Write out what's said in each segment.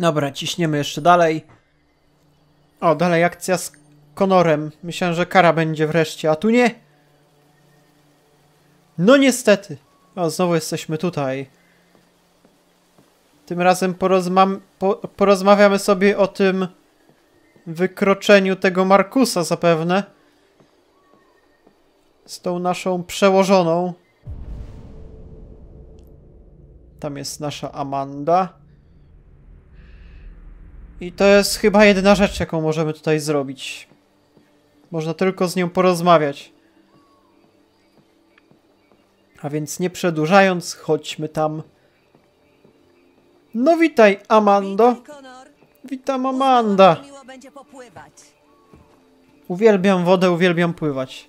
Dobra, ciśniemy jeszcze dalej. O, dalej akcja z Connorem. Myślałem, że Kara będzie wreszcie, a tu nie. No niestety. O, znowu jesteśmy tutaj. Tym razem porozmawiamy sobie o tym wykroczeniu tego Markusa zapewne. Z tą naszą przełożoną. Tam jest nasza Amanda. I to jest chyba jedyna rzecz, jaką możemy tutaj zrobić. Można tylko z nią porozmawiać. A więc nie przedłużając, chodźmy tam. No witaj, Amando. Witam, Amanda. Uwielbiam wodę, uwielbiam pływać.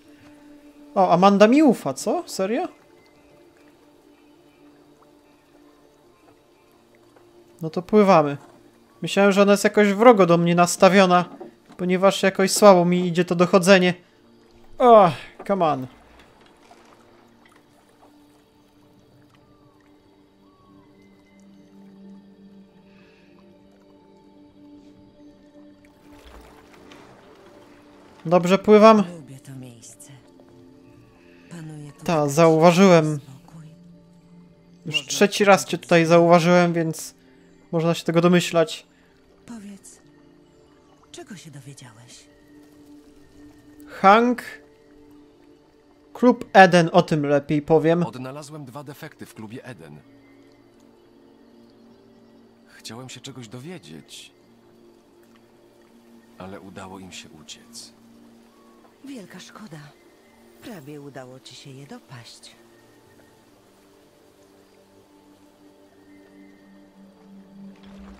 O, Amanda mi ufa, co? Serio? No to pływamy. Myślałem, że ona jest jakoś wrogo do mnie nastawiona, ponieważ jakoś słabo mi idzie to dochodzenie. O, come on. Dobrze pływam? Ta, zauważyłem. Już trzeci raz cię tutaj zauważyłem, więc można się tego domyślać. Powiedz, czego się dowiedziałeś? Hank? Klub Eden, o tym lepiej powiem. Odnalazłem dwa defekty w klubie Eden. Chciałem się czegoś dowiedzieć, ale udało im się uciec. Wielka szkoda. Prawie udało ci się je dopaść.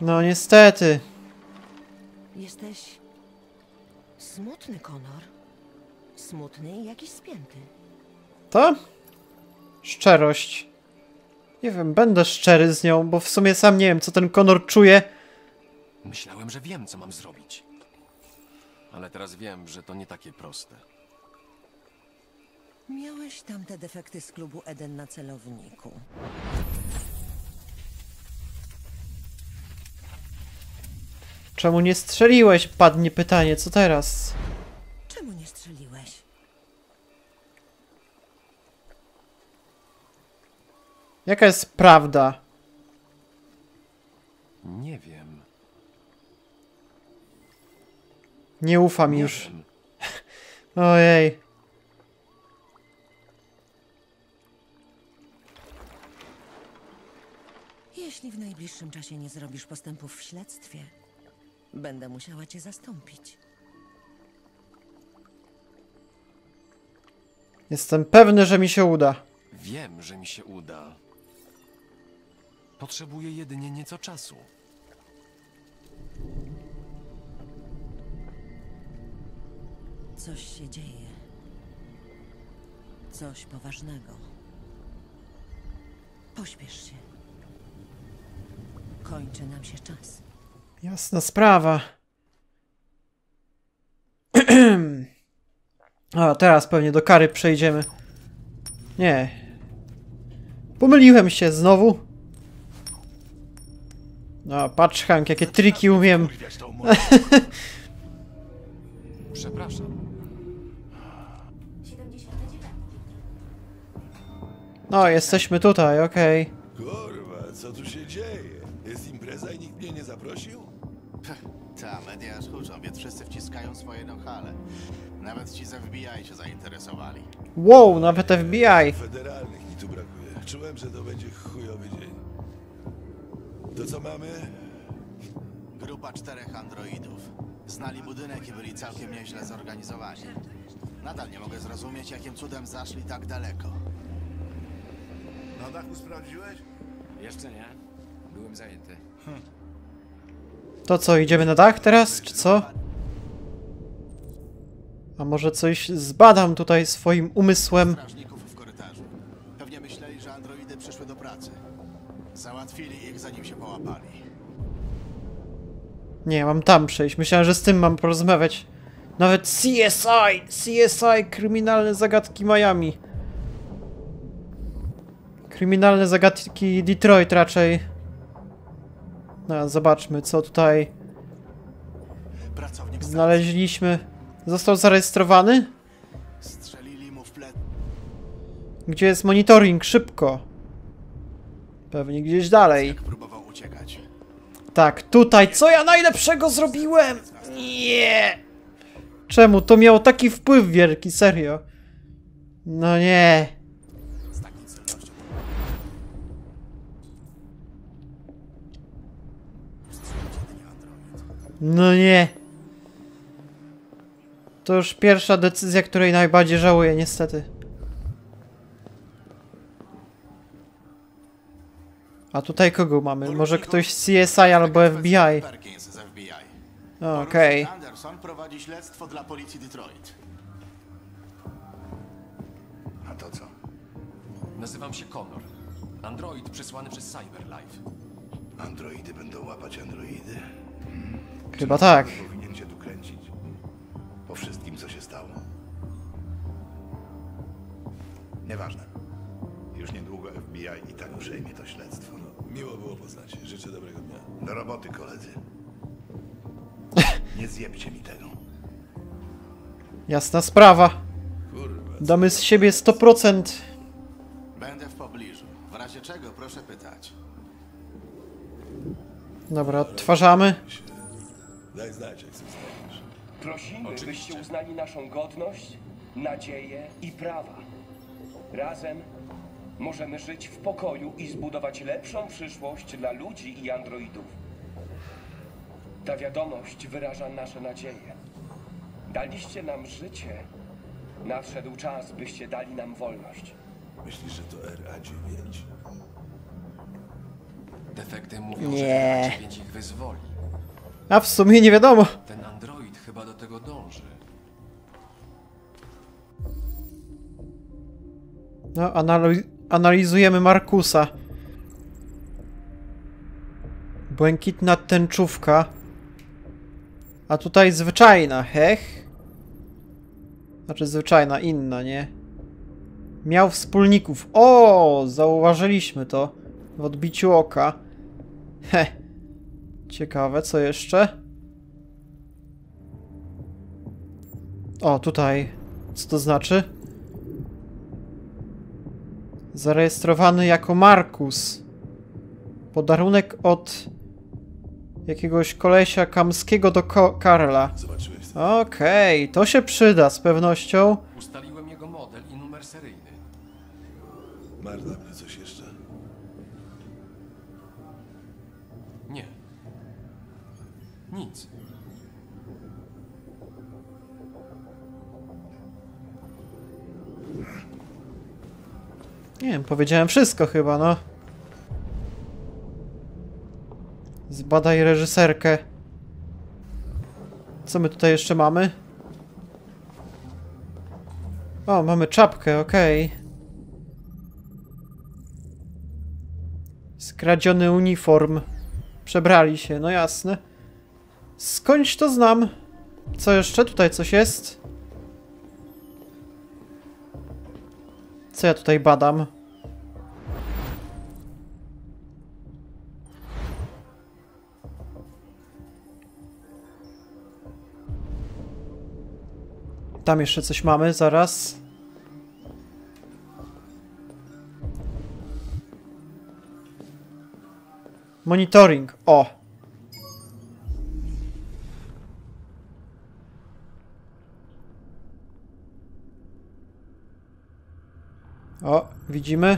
No niestety. Jesteś smutny, Connor. Smutny i jakiś spięty. To? Szczerość. Nie wiem, będę szczery z nią, bo w sumie sam nie wiem, co ten Connor czuje. Myślałem, że wiem, co mam zrobić. Ale teraz wiem, że to nie takie proste. Miałeś tamte defekty z klubu Eden na celowniku. Czemu nie strzeliłeś? Padnie pytanie, co teraz? Czemu nie strzeliłeś? Jaka jest prawda? Nie wiem. Nie ufam już. Ojej. Jeśli w najbliższym czasie nie zrobisz postępów w śledztwie, będę musiała cię zastąpić. Jestem pewny, że mi się uda. Wiem, że mi się uda. Potrzebuję jedynie nieco czasu. Coś się dzieje. Coś poważnego. Pośpiesz się. Kończy nam się czas. Jasna sprawa. A teraz pewnie do Kary przejdziemy. Nie. Pomyliłem się znowu. No patrz, Hank, jakie triki umiem. Przepraszam. No, jesteśmy tutaj, okej. Kurwa, co tu się dzieje? Jest impreza i nikt mnie nie zaprosił? Ta, media schudzą, więc wszyscy wciskają swoje nohale. Nawet ci z FBI się zainteresowali. Wow, nawet FBI! Federalnych mi tu brakuje. Czułem, że to będzie chujowy dzień. To co mamy? Grupa 4 androidów. Znali budynek i byli całkiem nieźle zorganizowani. Nadal nie mogę zrozumieć, jakim cudem zaszli tak daleko. Na dachu sprawdziłeś? Jeszcze nie. Byłem zajęty. To co, idziemy na dach teraz, czy co? A może coś zbadam tutaj swoim umysłem? Strażników w korytarzu. Pewnie myśleli, że androidy przyszły do pracy. Załatwili ich, zanim się połapali. Nie, mam tam przejść. Myślałem, że z tym mam porozmawiać. Nawet CSI! Kryminalne zagadki Miami. Kryminalne zagadki Detroit raczej. No, zobaczmy, co tutaj znaleźliśmy. Został zarejestrowany? Gdzie jest monitoring? Szybko. Pewnie gdzieś dalej. Tak, tutaj. Co ja najlepszego zrobiłem? Nie. Czemu? To miało taki wpływ wielki, serio. No nie. No nie. To już pierwsza decyzja, której najbardziej żałuję, niestety. A tutaj kogo mamy? Może ktoś z CSI albo FBI? Okej. Anderson prowadzi śledztwo dla policji Detroit. A to co? Nazywam się Connor. Android przysłany przez Cyberlife. Androidy będą łapać androidy? Chyba tak. Powinien cię tu kręcić. Po wszystkim, co się stało. Nieważne. Już niedługo FBI i tak przejmie to śledztwo. No, miło było poznać. Życzę dobrego dnia. Do roboty, koledzy. Nie zjebcie mi tego. Jasna sprawa. Kurwa, damy z siebie 100%. Będę w pobliżu. W razie czego proszę pytać. Dobra, odtwarzamy. Daj znać, jak sobie stawisz. Prosimy, byście uznali naszą godność, nadzieję i prawa. Razem możemy żyć w pokoju i zbudować lepszą przyszłość dla ludzi i androidów. Ta wiadomość wyraża nasze nadzieje. Daliście nam życie. Nadszedł czas, byście dali nam wolność. Myślisz, że to RA9? Defekty mówią, że RA9 ich wyzwoli. A w sumie nie wiadomo. Ten android chyba do tego dąży. No, analizujemy Markusa. Błękitna tęczówka. A tutaj zwyczajna, hech. Znaczy zwyczajna, inna, nie? Miał wspólników. O, zauważyliśmy to w odbiciu oka. Heh. Ciekawe, co jeszcze? O, tutaj. Co to znaczy? Zarejestrowany jako Markus. Podarunek od jakiegoś kolesia kamskiego do Karla. Okej, to się przyda z pewnością. Ustaliłem jego model i numer seryjny. Masz dla mnie coś jeszcze? Nie. Nic. Nie wiem, powiedziałem wszystko chyba, no. Zbadaj reżyserkę. Co my tutaj jeszcze mamy? O, mamy czapkę, okej. Skradziony uniform. Przebrali się, no jasne. Skądś to znam. Co jeszcze? Tutaj coś jest? Co ja tutaj badam? Tam jeszcze coś mamy, zaraz. Monitoring, o! O, widzimy.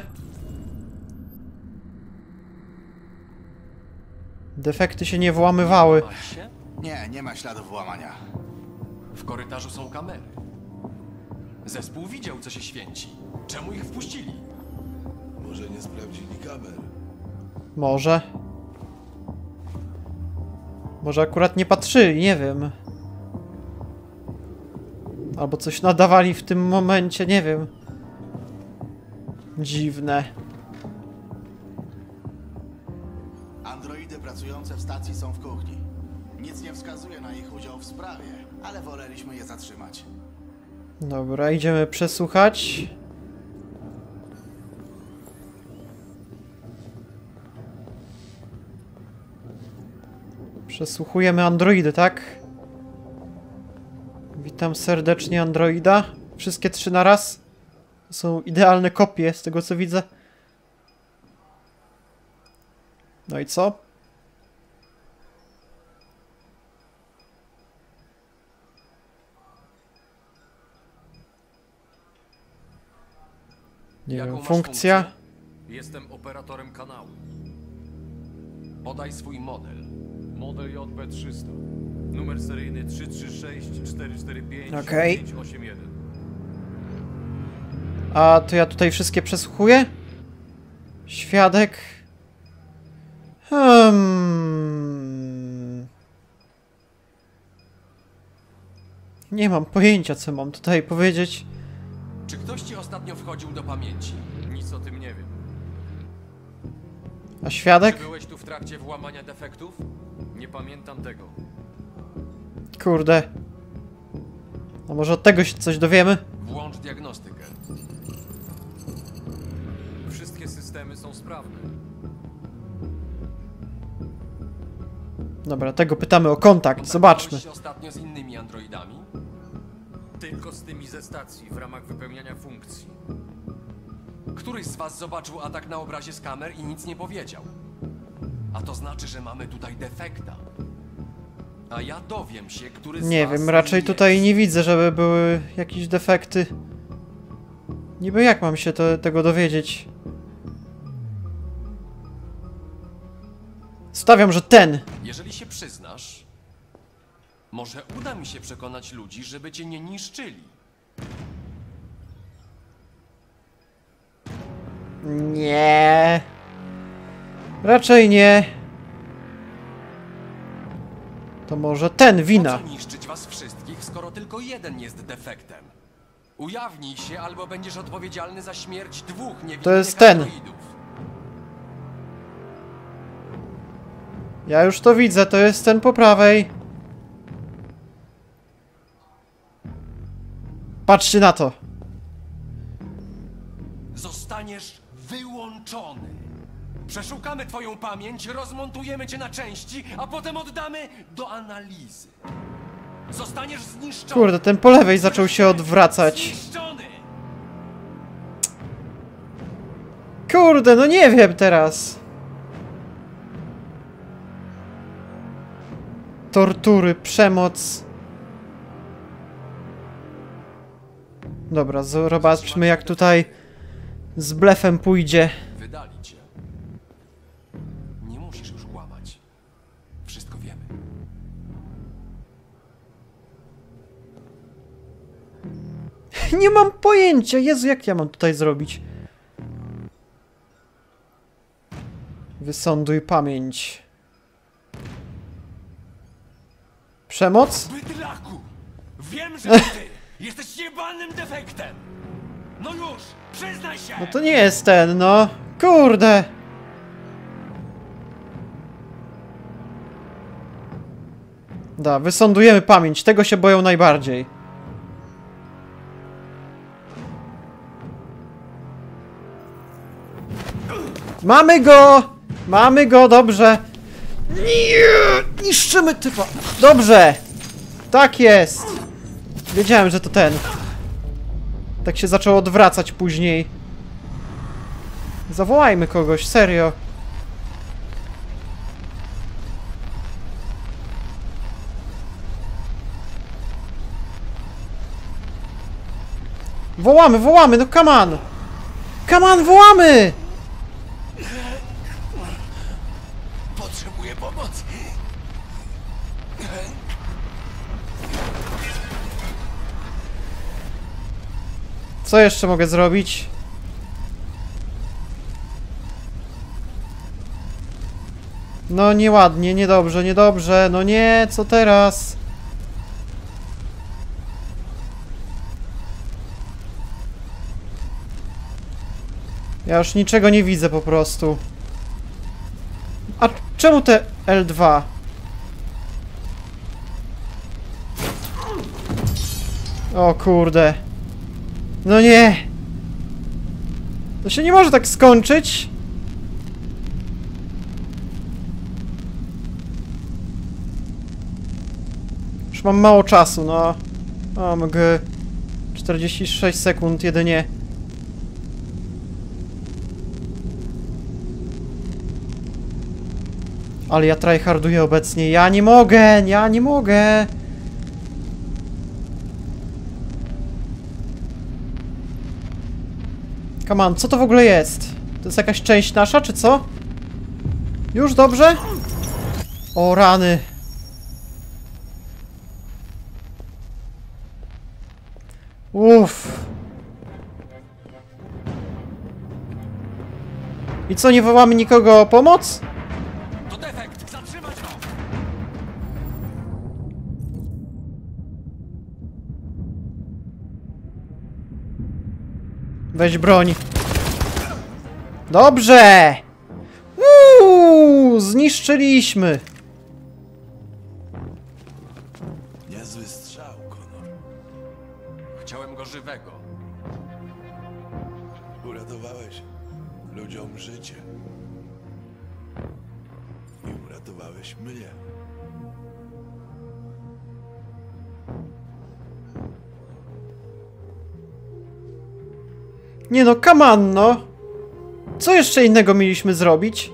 Defekty się nie włamywały. Nie, nie ma śladów włamania. W korytarzu są kamery. Zespół widział, co się święci. Czemu ich wpuścili? Może nie sprawdzili kamer. Może. Może akurat nie patrzyli, nie wiem. Albo coś nadawali w tym momencie, nie wiem. Dziwne. Androidy pracujące w stacji są w kuchni. Nic nie wskazuje na ich udział w sprawie, ale woleliśmy je zatrzymać. Dobra, idziemy przesłuchać. Przesłuchujemy androidy, tak? Witam serdecznie androida. Wszystkie trzy na raz. To są idealne kopie z tego, co widzę. No i co? Nie wiem, funkcja? Jestem operatorem kanału. Podaj swój model. Model JB300. Numer seryjny 336445581. Okej. A to ja tutaj wszystkie przesłuchuję? Świadek. Nie mam pojęcia, co mam tutaj powiedzieć. Czy ktoś ci ostatnio wchodził do pamięci? Nic o tym nie wiem. A świadek? Czy byłeś tu w trakcie włamania defektów? Nie pamiętam tego. Kurde. A może od tego się coś dowiemy? Włącz diagnostykę. Wszystkie systemy są sprawne. Dobra, tego pytamy o kontakt. Zobaczmy. Kontaktowałeś się ostatnio z innymi androidami? Tylko z tymi ze stacji w ramach wypełniania funkcji. Któryś z was zobaczył atak na obrazie z kamer i nic nie powiedział. A to znaczy, że mamy tutaj defekta. A ja dowiem się, który z was... Nie wiem, raczej tutaj nie widzę, żeby były jakieś defekty. Niby jak mam się tego dowiedzieć? Stawiam, że ten! Jeżeli się przyznasz, może uda mi się przekonać ludzi, żeby cię nie niszczyli. Nie. Raczej nie. To może ten wina. Po co niszczyć was wszystkich, skoro tylko jeden jest defektem? Ujawnij się, albo będziesz odpowiedzialny za śmierć dwóch niewinnych. To jest ten. Ja już to widzę, to jest ten po prawej. Patrzcie na to. Zostaniesz wyłączony. Przeszukamy twoją pamięć, rozmontujemy cię na części, a potem oddamy do analizy. Zostaniesz zniszczony. Kurde, ten po lewej zaczął się odwracać. Zniszczony. Kurde, no nie wiem teraz. Tortury, przemoc. Dobra, zobaczmy jak tutaj z blefem pójdzie. Wydali cię. Nie musisz już kłamać. Wszystko wiemy. Nie mam pojęcia. Jezu, jak ja mam tutaj zrobić? Wysąduj pamięć. Przemoc? Bydlaku! Wiem, że ty jesteś niebanym defektem! No już! Przyznaj się! No to nie jest ten, no! Kurde! Da, wysądujemy pamięć. Tego się boją najbardziej. Mamy go! Mamy go, dobrze! Nie! Niszczymy typa! Dobrze! Tak jest! Wiedziałem, że to ten. Tak się zaczął odwracać później. Zawołajmy kogoś, serio. Wołamy, wołamy, no come on! Come on, wołamy! Potrzebuję pomocy. Co jeszcze mogę zrobić? No nieładnie, niedobrze, niedobrze. No nie, co teraz? Ja już niczego nie widzę po prostu. A czemu te L2? O kurde. No nie! To się nie może tak skończyć! Już mam mało czasu, no. Mam 46 sekund jedynie. Ale ja tryharduję obecnie. Ja nie mogę! Ja nie mogę! Come on, co to w ogóle jest? To jest jakaś część nasza, czy co? Już dobrze? O rany. Uff. I co, nie wołamy nikogo o pomoc? To defekt, zatrzymać go! Weź broń. Dobrze! Zniszczyliśmy! Niezły strzał, Connor. Chciałem go żywego. Uratowałeś ludziom życie. I uratowałeś mnie. Nie no, come on, no! Co jeszcze innego mieliśmy zrobić?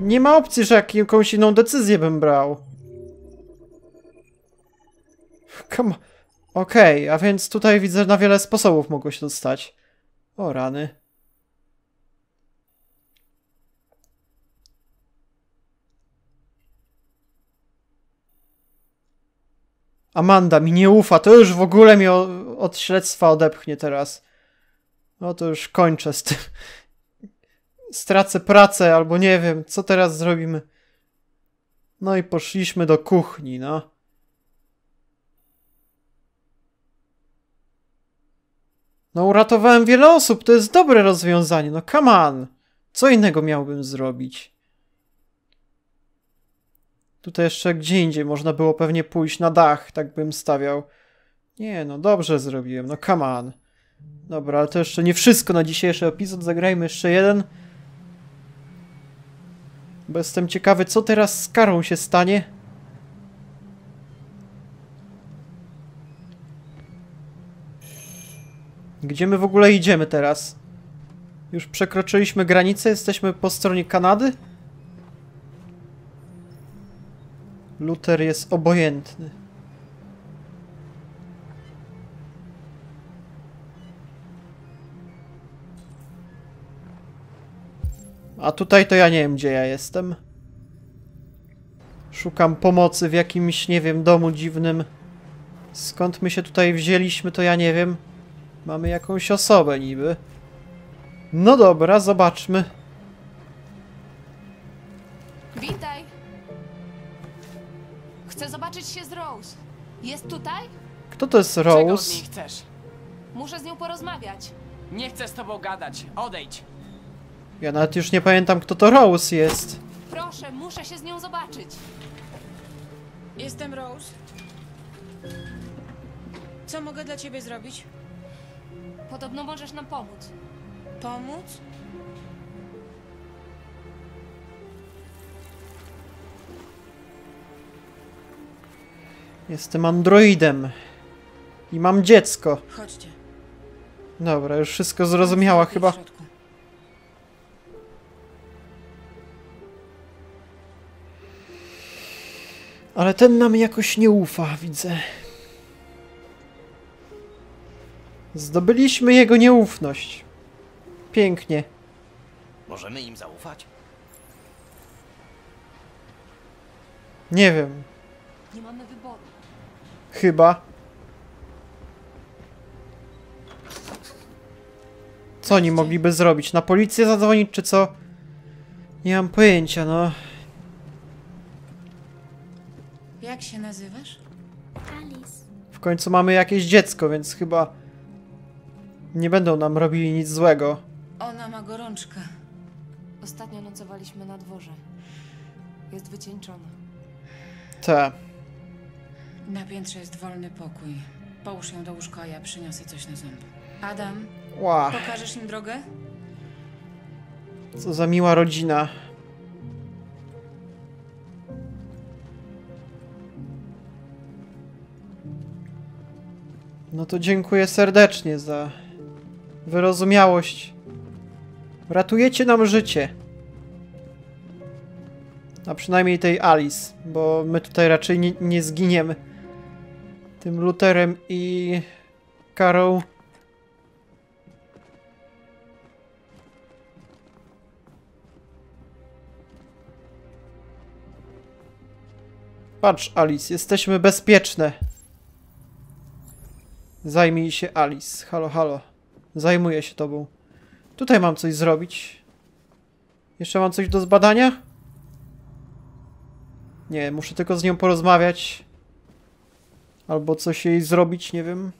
Nie ma opcji, że jakąś inną decyzję bym brał. Come on. Okej, a więc tutaj widzę, na wiele sposobów mogło się dostać. O rany. Amanda mi nie ufa, to już w ogóle mnie od śledztwa odepchnie teraz. No to już kończę z tym. Stracę pracę, albo nie wiem, co teraz zrobimy. No i poszliśmy do kuchni, no. No uratowałem wiele osób, to jest dobre rozwiązanie, no come on. Co innego miałbym zrobić? Tutaj jeszcze gdzie indziej można było pewnie pójść na dach, tak bym stawiał. Nie, no dobrze zrobiłem, no come on. Dobra, ale to jeszcze nie wszystko na dzisiejszy epizod, zagrajmy jeszcze jeden. Bo jestem ciekawy, co teraz z Karą się stanie. Gdzie my w ogóle idziemy teraz? Już przekroczyliśmy granicę, jesteśmy po stronie Kanady. Luther jest obojętny. A tutaj to ja nie wiem, gdzie ja jestem. Szukam pomocy w jakimś, nie wiem, domu dziwnym. Skąd my się tutaj wzięliśmy, to ja nie wiem. Mamy jakąś osobę niby. No dobra, zobaczmy. Witaj. Chcę zobaczyć się z Rose. Jest tutaj? Kto to jest Rose? Czego od niej chcesz? Muszę z nią porozmawiać. Nie chcę z tobą gadać. Odejdź. Ja nawet już nie pamiętam, kto to Rose jest. Proszę, muszę się z nią zobaczyć. Jestem Rose. Co mogę dla ciebie zrobić? Podobno możesz nam pomóc. Pomóc? Jestem androidem. I mam dziecko. Chodźcie. Dobra, już wszystko zrozumiała chyba. Ale ten nam jakoś nie ufa, widzę. Zdobyliśmy jego nieufność. Pięknie. Możemy im zaufać? Nie wiem. Nie mamy wyboru. Chyba. Co oni mogliby zrobić? Na policję zadzwonić, czy co? Nie mam pojęcia, no. Jak się nazywasz? Alice. W końcu mamy jakieś dziecko, więc chyba nie będą nam robili nic złego. Ona ma gorączkę. Ostatnio nocowaliśmy na dworze. Jest wycieńczona. Ta. Na piętrze jest wolny pokój. Połóż ją do łóżka, a ja przyniosę coś na zęby. Adam, pokażesz im drogę? Co za miła rodzina. No to dziękuję serdecznie za wyrozumiałość. Ratujecie nam życie. A przynajmniej tej Alice, bo my tutaj raczej nie zginiemy. Tym Lutherem i Karą. Patrz, Alice, jesteśmy bezpieczne. Zajmij się, Alice. Halo, halo. Zajmuję się tobą. Tutaj mam coś zrobić. Jeszcze mam coś do zbadania? Nie, muszę tylko z nią porozmawiać. Albo coś jej zrobić, nie wiem.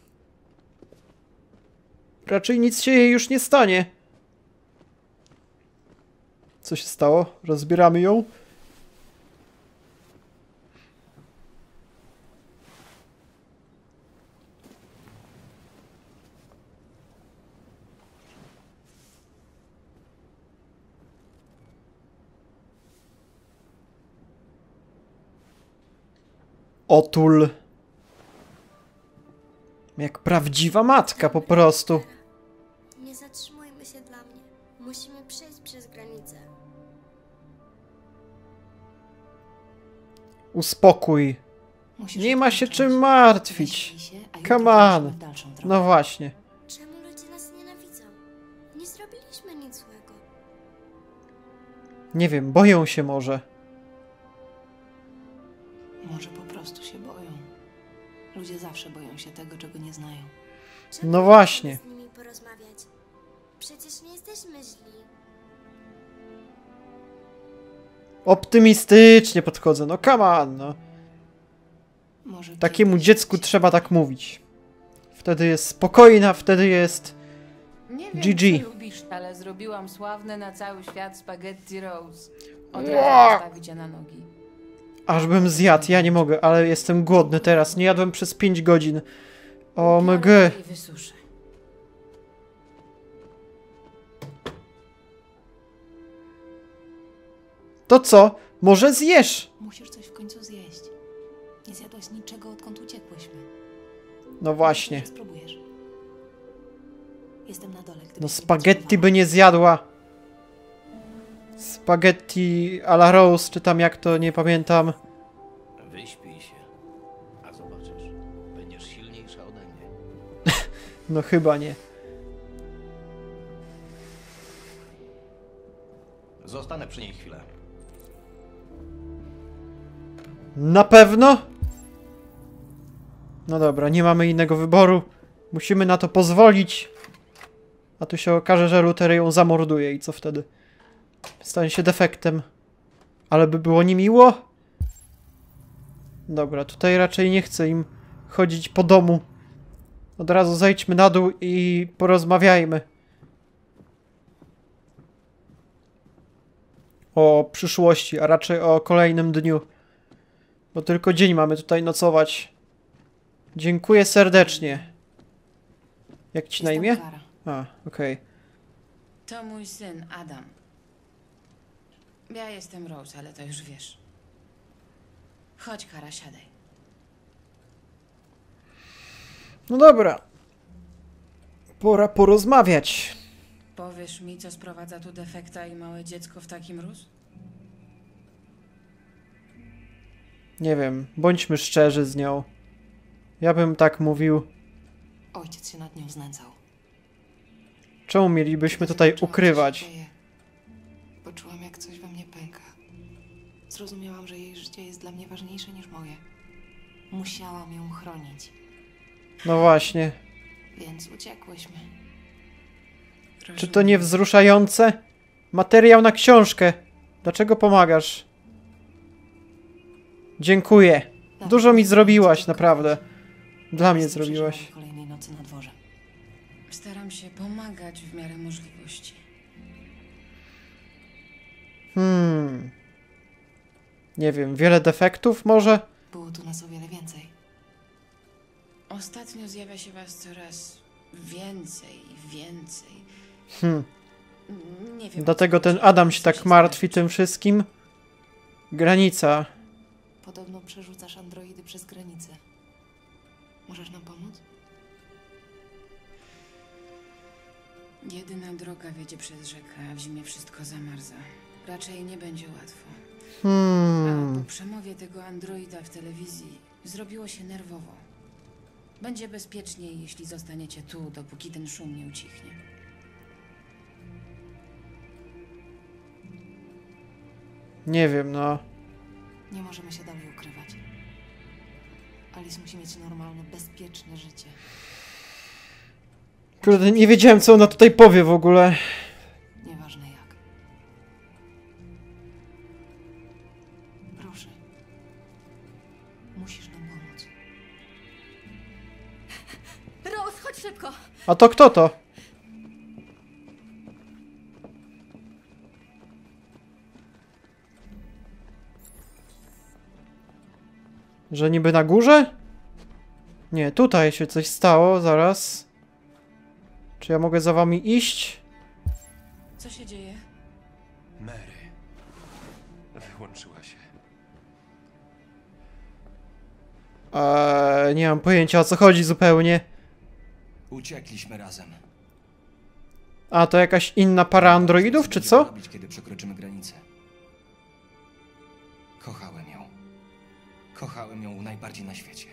Raczej nic się jej już nie stanie. Co się stało? Rozbieramy ją. Otul. Jak prawdziwa matka po prostu. Nie zatrzymujmy się dla mnie. Musimy przejść przez granicę. Uspokój. Nie ma się czym martwić. Come on. No właśnie. Czemu ludzie nas nienawidzą? Nie zrobiliśmy nic złego. Nie wiem, boją się może. Może po prostu się boją. Ludzie zawsze boją się tego, czego nie znają. No właśnie. Z nimi porozmawiać. Przecież nie jesteśmy źli. Optymistycznie podchodzę. No come on, no. Takiemu dziecku trzeba tak mówić. Wtedy jest spokojna, wtedy jest nie wiem, GG. Lubisz, ale zrobiłam sławne na cały świat spaghetti Rose. Od razu postawić na nogi. Aż bym zjadł, ja nie mogę, ale jestem głodny teraz. Nie jadłem przez 5 godzin. O mg. To co? Może zjesz? Musisz coś w końcu zjeść. Nie zjadłeś niczego, odkąd uciekłyśmy. No właśnie. Jestem na dole. No spaghetti by nie zjadła. Spaghetti à la Rose, czy tam jak to, nie pamiętam. Wyśpij się, a zobaczysz, będziesz silniejsza ode mnie. No chyba nie. Zostanę przy niej chwilę. Na pewno? No dobra, nie mamy innego wyboru. Musimy na to pozwolić. A tu się okaże, że Luther ją zamorduje i co wtedy? Stanie się defektem. Ale by było niemiło? Dobra, tutaj raczej nie chcę im chodzić po domu. Od razu zejdźmy na dół i porozmawiajmy. O przyszłości, a raczej o kolejnym dniu. Bo tylko dzień mamy tutaj nocować. Dziękuję serdecznie. Jak ci na imię? A, okej. To mój syn, Adam. Ja jestem Rose, ale to już wiesz. Chodź, Kara, siadaj. No dobra. Pora porozmawiać. Powiesz mi, co sprowadza tu defekta i małe dziecko w taki mróz? Nie wiem, bądźmy szczerzy z nią. Ja bym tak mówił. Ojciec się nad nią znęcał. Czemu mielibyśmy tutaj ukrywać? Poczułam, jak coś we mnie pęka. Zrozumiałam, że jej życie jest dla mnie ważniejsze niż moje. Musiałam ją chronić. No właśnie. Więc uciekłyśmy. Czy to nie wzruszające? Materiał na książkę. Dlaczego pomagasz? Dziękuję. Dużo mi zrobiłaś, naprawdę. Dla mnie zrobiłaś. Kolejnej nocy na dworze. Staram się pomagać w miarę możliwości. Nie wiem, wiele defektów może? Było tu nas o wiele więcej. Ostatnio zjawia się was coraz więcej i więcej. Nie wiem. Dlatego ten Adam się tak martwi tym wszystkim. Granica. Podobno przerzucasz androidy przez granicę. Możesz nam pomóc? Jedyna droga wiedzie przez rzekę, a w zimie wszystko zamarza. Raczej nie będzie łatwo. A po przemowie tego androida w telewizji zrobiło się nerwowo. Będzie bezpieczniej, jeśli zostaniecie tu, dopóki ten szum nie ucichnie. Nie wiem, no. Nie możemy się dalej ukrywać. Alice musi mieć normalne, bezpieczne życie. Kurde, nie wiedziałem, co ona tutaj powie w ogóle. Nieważne jak. Proszę. Musisz nam pomóc. Rose, chodź szybko! A to kto to? Że niby na górze? Nie, tutaj się coś stało, zaraz. Czy ja mogę za wami iść? Co się dzieje? Mary. Wyłączyła się. Nie mam pojęcia, o co chodzi zupełnie. Uciekliśmy razem. A to jakaś inna para androidów, czy co? Robić, kiedy przekroczymy granicę. Kochałem ją. Kochałem ją najbardziej na świecie.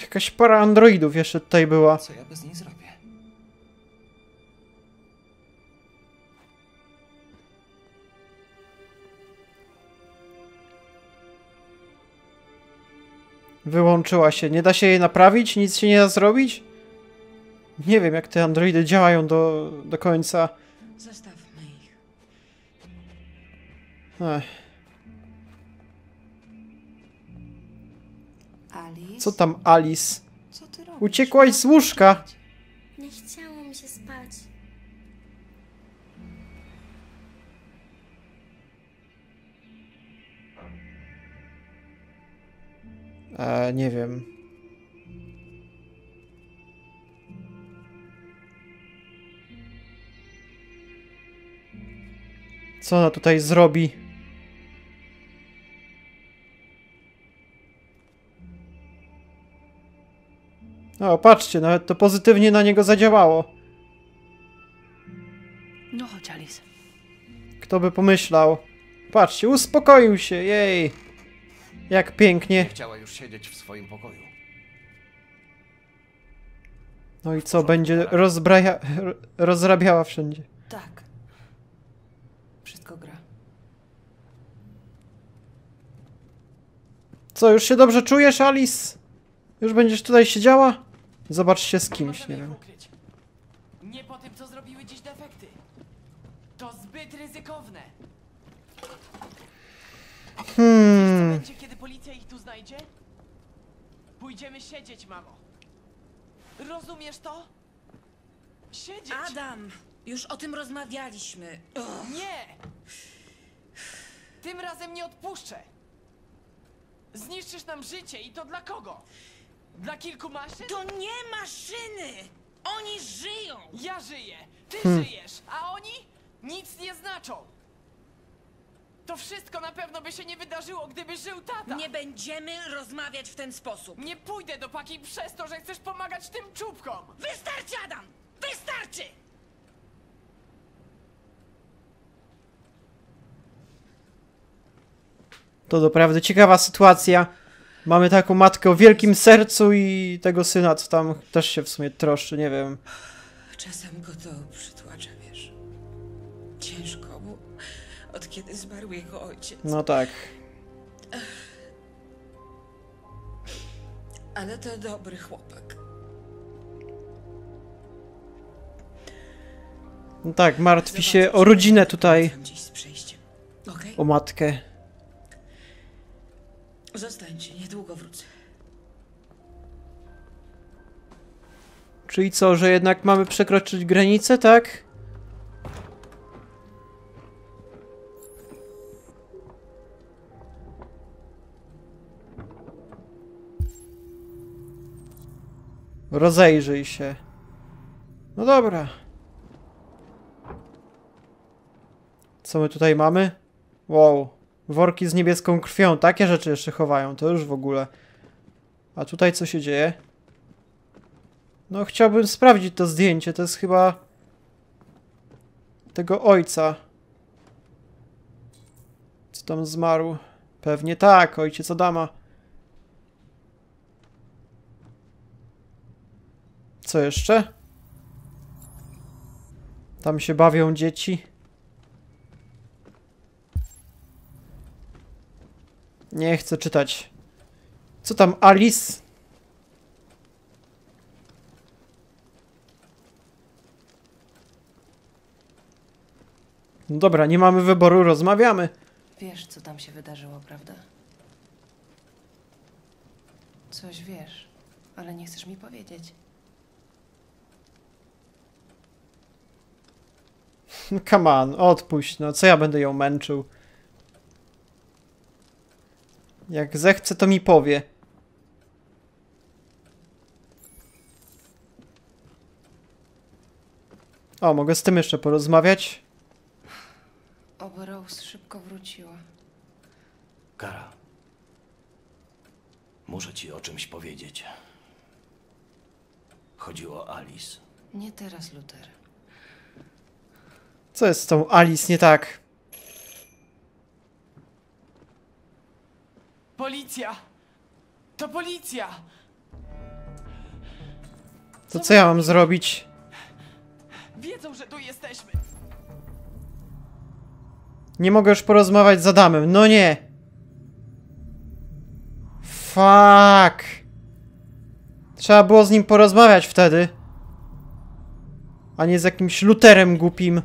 Jakaś para androidów jeszcze tutaj była. Co ja bez niej zrobię? Wyłączyła się. Nie da się jej naprawić? Nic się nie da zrobić? Nie wiem, jak te androidy działają do końca. Zostawmy ich. Alice? Co tam, Alice? Co ty robisz? Uciekłaś z łóżka! Nie chciało mi się spać. Nie wiem. Co ona tutaj zrobi? O, patrzcie, nawet to pozytywnie na niego zadziałało. No chodź, Alice. Kto by pomyślał? Patrzcie, uspokoił się, jej! Jak pięknie. Nie chciała już siedzieć w swoim pokoju. No i co, będzie rozrabiała wszędzie. Tak. Wszystko gra. Co, już się dobrze czujesz, Alice? Już będziesz tutaj siedziała? Zobacz się z kimś, nie wiem. Nie po tym, co zrobiły dziś defekty. To zbyt ryzykowne. Wiesz, co będzie, kiedy policja ich tu znajdzie? Pójdziemy siedzieć, mamo. Rozumiesz to? Siedzieć! Adam! Już o tym rozmawialiśmy. Ugh. Nie! Tym razem nie odpuszczę. Zniszczysz nam życie i to dla kogo? Dla kilku maszyn? To nie maszyny! Oni żyją! Ja żyję, ty żyjesz, a oni nic nie znaczą. To wszystko na pewno by się nie wydarzyło, gdyby żył tata! Nie będziemy rozmawiać w ten sposób! Nie pójdę do paki przez to, że chcesz pomagać tym czubkom! Wystarczy, Adam! Wystarczy! To doprawdy ciekawa sytuacja. Mamy taką matkę o wielkim sercu i tego syna, co tam też się w sumie troszczy, nie wiem. Czasem go to przytłacza, wiesz. Ciężko. Od kiedy zmarł jego ojciec. No tak. Ale to dobry chłopak. No tak, martwi się o rodzinę tutaj. Okay? O matkę. Zostańcie, niedługo wrócę. Czyli co, że jednak mamy przekroczyć granicę, tak? Rozejrzyj się. No dobra. Co my tutaj mamy? Wow. Worki z niebieską krwią. Takie rzeczy jeszcze chowają. To już w ogóle. A tutaj co się dzieje? No chciałbym sprawdzić to zdjęcie. To jest chyba... tego ojca. Co tam zmarł? Pewnie tak, ojciec Adama. Co jeszcze? Tam się bawią dzieci. Nie chcę czytać. Co tam, Alice? No dobra, nie mamy wyboru, rozmawiamy. Wiesz, co tam się wydarzyło, prawda? Coś wiesz, ale nie chcesz mi powiedzieć. Come on, odpuść, no co ja będę ją męczył? Jak zechce, to mi powie. O, mogę z tym jeszcze porozmawiać? Oby Rose szybko wróciła. Kara, muszę ci o czymś powiedzieć. Chodzi o Alice. Nie teraz, Luther. Co jest z tą Alice nie tak? Policja! To policja! To co ja mam zrobić? Wiedzą, że tu jesteśmy. Nie mogę już porozmawiać z Adamem. No nie! Fuck! Trzeba było z nim porozmawiać wtedy. A nie z jakimś Lutherem głupim.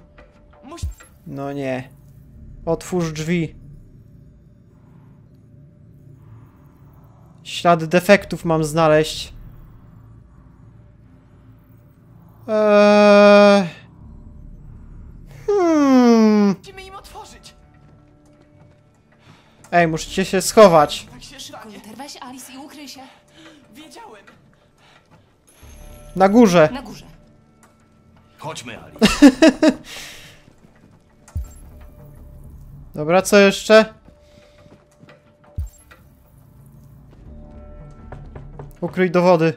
No nie. Otwórz drzwi. Ślady defektów mam znaleźć. Musimy im otworzyć. Ej, musicie się schować. Tak się szybko, weź Alice i ukryj się. Wiedziałem. Na górze. Na górze. Chodźmy, Alice. Dobra, co jeszcze? Ukryj dowody.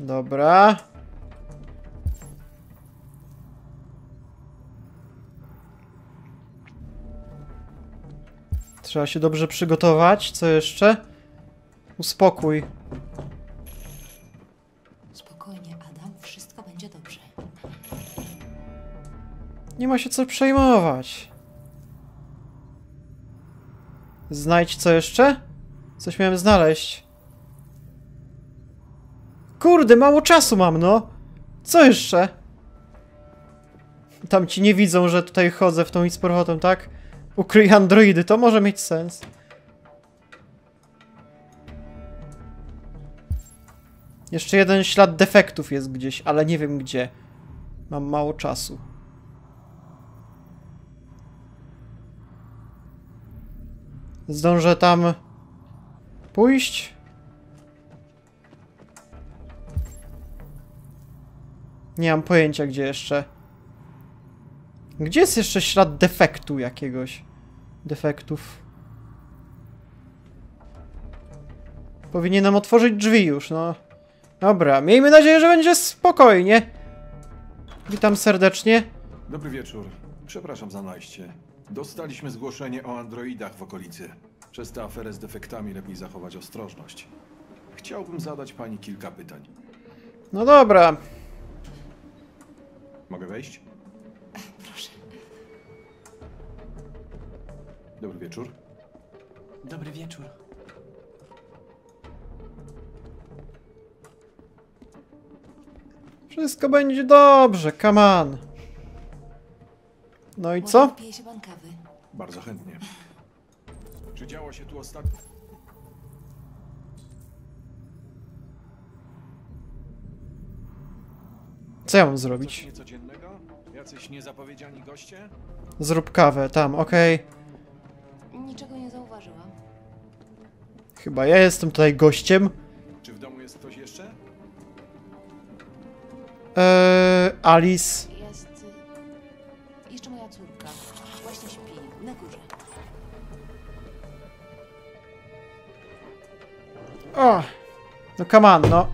Dobra. Trzeba się dobrze przygotować. Co jeszcze? Uspokój. Spokojnie, Adam. Wszystko będzie dobrze. Nie ma się co przejmować. Znajdź co jeszcze? Coś miałem znaleźć. Kurde, mało czasu mam, no. Co jeszcze? Tam ci nie widzą, że tutaj chodzę w tą i z powrotem, tak? Ukryj androidy, to może mieć sens. Jeszcze jeden ślad defektów jest gdzieś, ale nie wiem gdzie. Mam mało czasu. Zdążę tam pójść. Nie mam pojęcia, gdzie jeszcze. Gdzie jest jeszcze ślad defektu jakiegoś? Defektów. Powinienem otworzyć drzwi już, no. Dobra, miejmy nadzieję, że będzie spokojnie. Witam serdecznie. Dobry wieczór. Przepraszam za najście. Dostaliśmy zgłoszenie o androidach w okolicy. Przez tę aferę z defektami lepiej zachować ostrożność. Chciałbym zadać pani kilka pytań. No dobra. Mogę wejść? Proszę. Dobry wieczór. Dobry wieczór. Wszystko będzie dobrze, come on. No i co? Pije się pan kawy. Bardzo chętnie. Czy działo się tu ostatnio? Co ja mam zrobić? Coś niecodziennego? Jacyś niezapowiedziani goście? Zrób kawę, tam, okej. Niczego nie zauważyłam. Chyba ja jestem tutaj gościem. Czy w domu jest ktoś jeszcze? Alice. Jest... jeszcze moja córka. Właśnie się pije, na górze. O! No come on, no.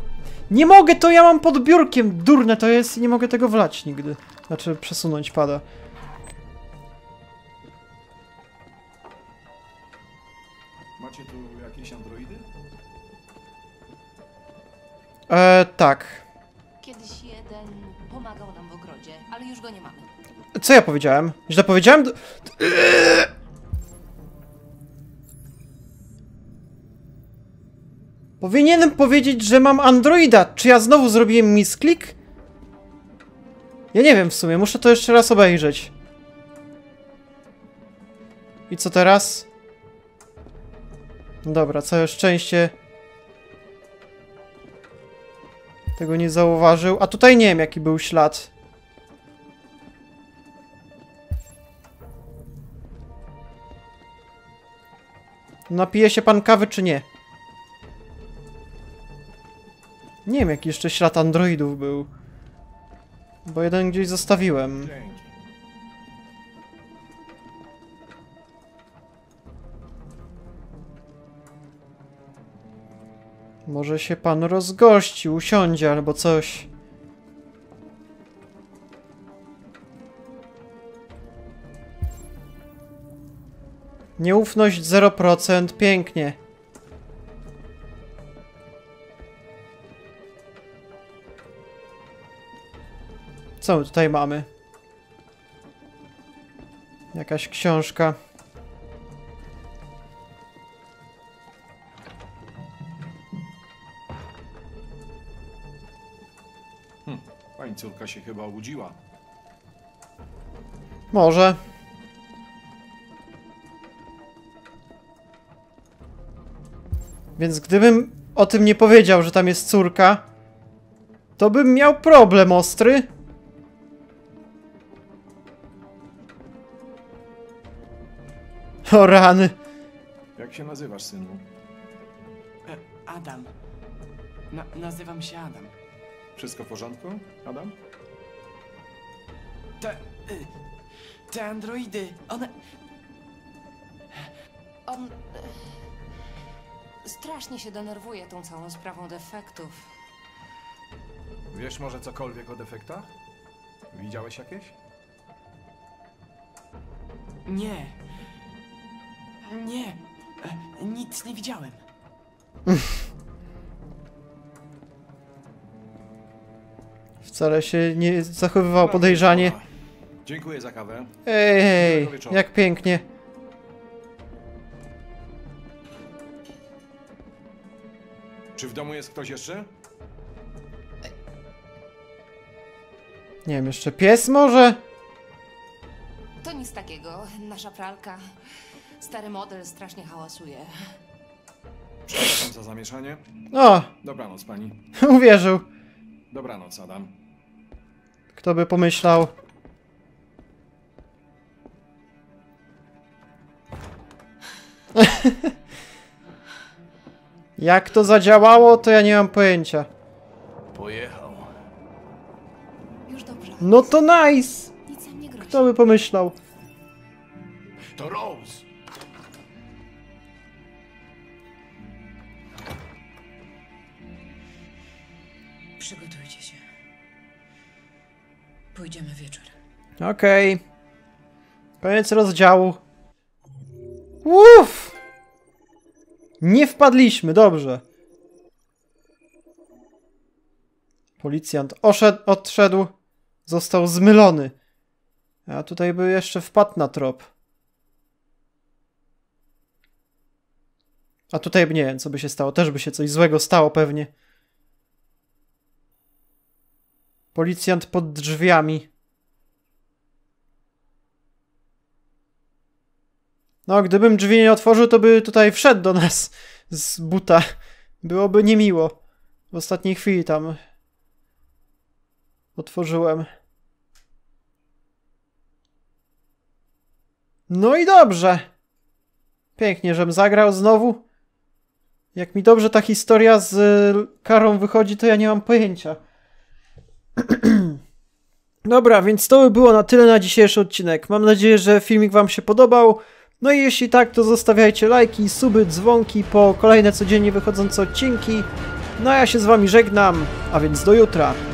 Nie mogę, to ja mam pod biurkiem, durne to jest i nie mogę tego wlać nigdy. Znaczy przesunąć pada. Macie tu jakieś androidy? Tak. Kiedyś jeden pomagał nam w ogrodzie, ale już go nie mamy. Co ja powiedziałem? Źle powiedziałem? Powinienem powiedzieć, że mam androida. Czy ja znowu zrobiłem misklik? Ja nie wiem w sumie, muszę to jeszcze raz obejrzeć. I co teraz? Dobra, całe szczęście tego nie zauważył. A tutaj nie wiem, jaki był ślad. Napije się pan kawy, czy nie? Nie wiem, jaki jeszcze ślad androidów był. Bo jeden gdzieś zostawiłem. Może się pan rozgości, usiądzie albo coś. Nieufność 0%, pięknie. Co my tutaj mamy? Jakaś książka. Pani córka się chyba obudziła. Może. Więc gdybym o tym nie powiedział, że tam jest córka, to bym miał problem ostry. O rany. Jak się nazywasz, synu? Adam. Nazywam się Adam. Wszystko w porządku, Adam? Te androidy, one... On... Strasznie się denerwuje tą całą sprawą defektów. Wiesz może cokolwiek o defektach? Widziałeś jakieś? Nie. Nie, nic nie widziałem. Wcale się nie zachowywał podejrzanie. Dziękuję za kawę. Ej, jak pięknie. Czy w domu jest ktoś jeszcze? Nie wiem, jeszcze pies może? To nic takiego, nasza pralka. Stary model strasznie hałasuje. Przepraszam za zamieszanie. O! Dobranoc, pani. Uwierzył. Dobranoc, Adam. Kto by pomyślał? Jak to zadziałało, to ja nie mam pojęcia. Pojechał. Już dobrze. No to nice! Kto by pomyślał? To Rose! Przygotujcie się. Pójdziemy wieczorem. Okej. Koniec rozdziału. Uff! Nie wpadliśmy, dobrze. Policjant odszedł. Został zmylony. A tutaj by jeszcze wpadł na trop. A tutaj nie wiem, co by się stało. Też by się coś złego stało pewnie. Policjant pod drzwiami. No, gdybym drzwi nie otworzył, to by tutaj wszedł do nas z buta. Byłoby niemiło. W ostatniej chwili tam otworzyłem. No i dobrze. Pięknie, żem zagrał znowu. Jak mi dobrze ta historia z Karą wychodzi, to ja nie mam pojęcia. Dobra, więc to by było na tyle na dzisiejszy odcinek. Mam nadzieję, że filmik wam się podobał. No i jeśli tak, to zostawiajcie lajki, suby, dzwonki po kolejne codziennie wychodzące odcinki. No a ja się z wami żegnam, a więc do jutra.